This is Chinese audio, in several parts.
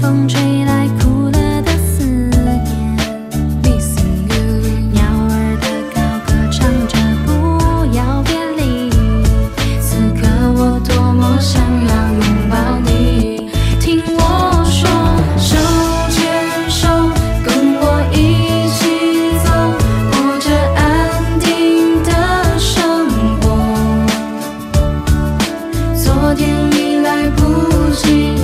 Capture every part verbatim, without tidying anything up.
风吹来苦乐的思念。Missing you， 鸟儿的高歌唱着不要别离。此刻我多么想要拥抱你，听我说，手牵手，跟我一起走，过着安定的生活。昨天已来不及。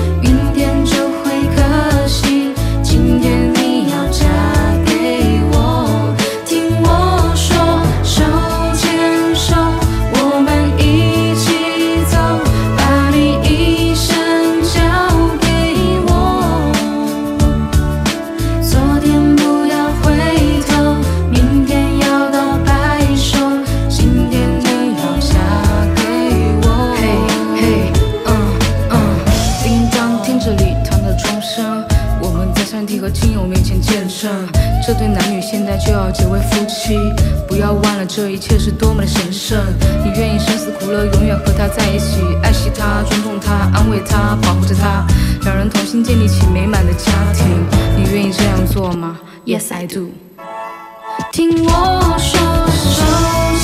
和亲友面前见证，这对男女现在就要结为夫妻，不要忘了这一切是多么的神圣。你愿意生死苦乐，永远和他在一起，爱惜他，尊重他，安慰他，保护着他，两人同心建立起美满的家庭。你愿意这样做吗 ？Yes I do。听我说。